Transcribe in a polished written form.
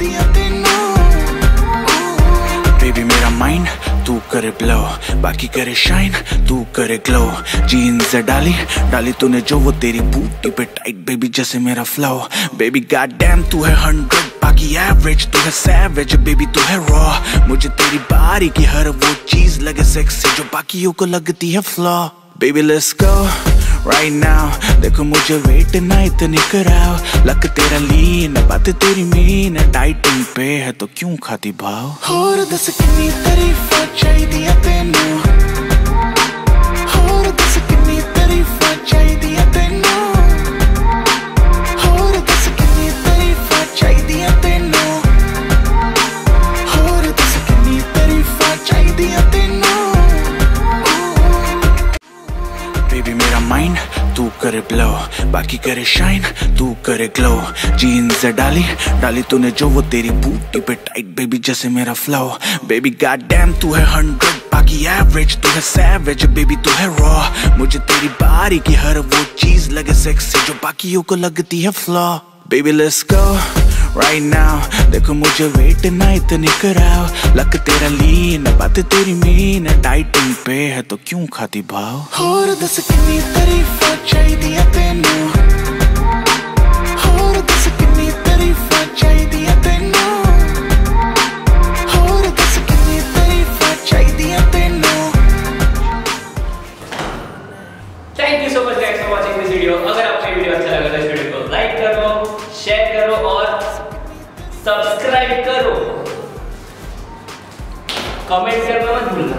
दिया तेनू। बेबी मेरा माइंड तू करे ब्लो, बाकी करे शाइन तू करे ग्लो। जीन्स डाली डाली तूने जो वो तेरी बूटी पे टाइट, बेबी जैसे मेरा फ्लो। बेबी गॉडडैम तू है 100, बाकी एवरेज तू है सैवेज। बेबी तू है रॉ, मुझे तेरी बारी की हर वो चीज लगे सेक्सी जो बाकियों को लगती है flow. Baby let's go Right now, देखो मुझे वेट ना इतनी कराओ। लक तेरा लीन, बातें तेरी मीन, टाइटन पे है तो क्यों खाती भाव। होर दस कितनी तारीफां चाहिदियां तेनू, होर दस कितनी तारीफां चाहिदियां तेनू, होर दस कितनी तारीफां चाहिदियां तेनू, होर दस कितनी तारीफां चाहिदियां तेनू। बेबी मेरा माइंड तू करे ब्लो, बाकी करे शाइन तू करे ग्लो। जीन्स डाली डाली तूने जो वो तेरी बूटी पे टाइट, बेबी जैसे मेरा फ्लो। बेबी गॉडडैम तू है 100, बाकी एवरेज तू है सैवेज। बेबी तू है रॉ, मुझे तेरी बारी की हर वो चीज लगे सेक्सी जो बाकियों को लगती है flow. Baby let's go Right now, देखो मुझे वेट ना इतनी कराओ। लक तेरा लीन, बातें तेरी मीन, टाइटन पे है तो क्यों खाती भाव। होर दस कितनी तारीफां चाहिदियां तेनू, होर दस कितनी तारीफां चाहिदियां तेनू, होर दस कितनी तारीफां चाहिदियां तेनू। Thank you so much guys for watching this video. अगर आपको ये वीडियो अच्छा लगा तो इस वीडियो को लाइक करो, शेयर करो और सब्सक्राइब करो, कमेंट करना मत भूलना।